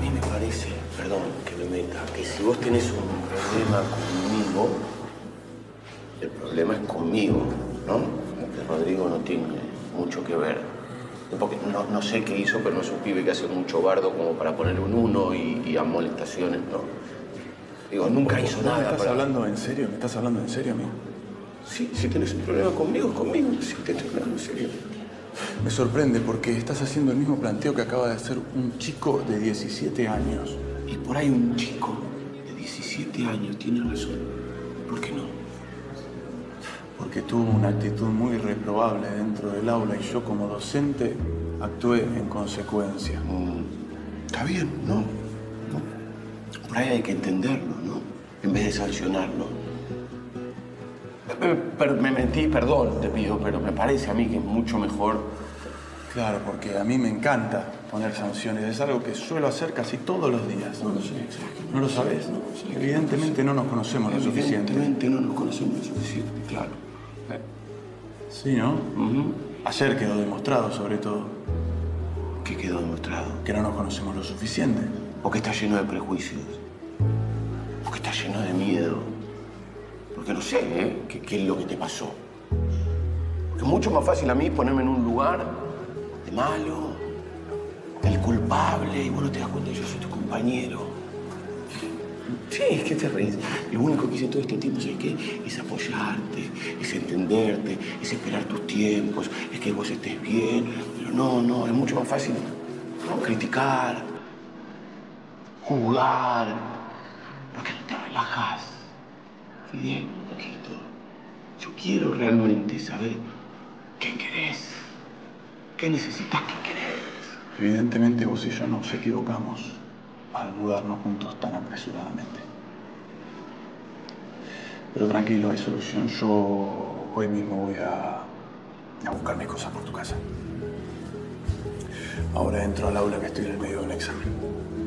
mí me parece, perdón que me meta, que si vos tenés un problema conmigo, el problema es conmigo, ¿no? Porque Rodrigo no tiene mucho que ver. Porque no sé qué hizo, pero no es un pibe que hace mucho bardo como para poner un uno y a molestaciones, no. Digo, nunca hizo nada. ¿Me estás hablando en serio? ¿Me estás hablando en serio, amigo? Sí, si tenés un problema conmigo, es conmigo. Sí, te estoy hablando en serio. Me sorprende porque estás haciendo el mismo planteo que acaba de hacer un chico de 17 años. Y por ahí un chico de 17 años tiene razón. ¿Por qué no? Porque tuvo una actitud muy reprobable dentro del aula y yo como docente actué en consecuencia. Está bien, ¿no? Por ahí hay que entenderlo, ¿no? En vez de sancionarlo. Me mentí, perdón, te pido, pero me parece a mí que es mucho mejor. Claro, porque a mí me encanta poner sanciones. Es algo que suelo hacer casi todos los días. No lo sé. ¿No lo sabes? No, sí, evidentemente no nos conocemos lo suficiente. Evidentemente no nos conocemos lo suficiente, claro. Sí, ¿no? Ayer quedó demostrado, sobre todo. ¿Qué quedó demostrado? Que no nos conocemos lo suficiente. Porque está lleno de prejuicios. Porque está lleno de miedo. Porque no sé, qué es lo que te pasó. Porque es mucho más fácil a mí ponerme en un lugar de malo, del culpable, y vos no te das cuenta, yo soy tu compañero. Sí, es que te reís. Lo único que hice todo este tiempo es apoyarte, es entenderte, es esperar tus tiempos, es que vos estés bien. Pero no, es mucho más fácil, ¿no? Criticar, jugar. ¿Por qué no te relajas? Fidel, un poquito. Yo quiero realmente saber qué querés, qué necesitas, qué querés. Evidentemente vos y yo nos equivocamos al mudarnos juntos tan apresuradamente. Pero tranquilo, hay solución. Yo hoy mismo voy a buscar mis cosas por tu casa. Ahora entro al aula que estoy en el medio de un examen.